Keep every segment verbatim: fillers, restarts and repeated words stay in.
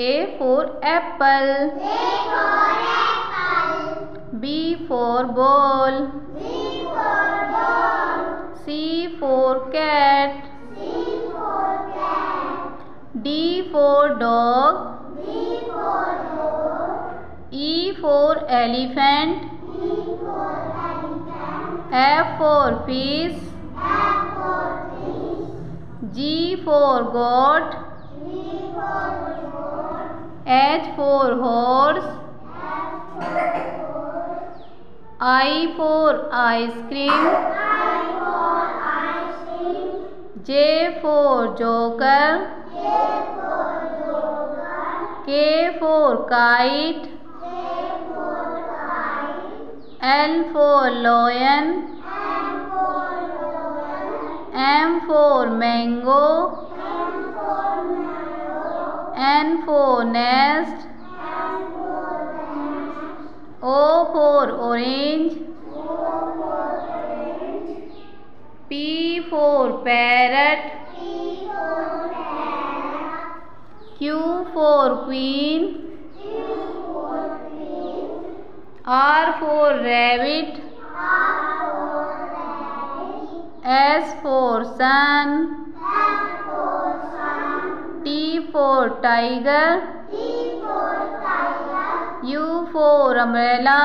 A for apple, A for apple. B for ball, B for ball. C for cat, C for cat. D for dog, D for dog. E for elephant, E for elephant. F for fish, F for fish. G for goat, G for goat. H for horse, H for horse. I for ice cream, I for ice cream. J for joker, J for joker. K for kite, K for kite. L for lion, L for lion. M for mango, N for nest, N for nest. O for orange, O for orange. P for parrot, P for parrot. Q for queen, Q for queen. R for rabbit, R for rabbit. S for sun, T for tiger, T for tiger. U for umbrella,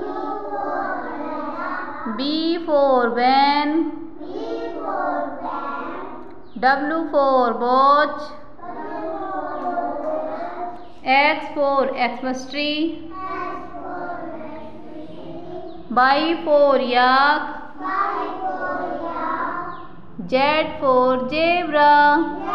U for umbrella. B for van, B for van. W for watch, W for watch. X for extremity, X for extremity. Y for yak, Y for yak. Z for zebra,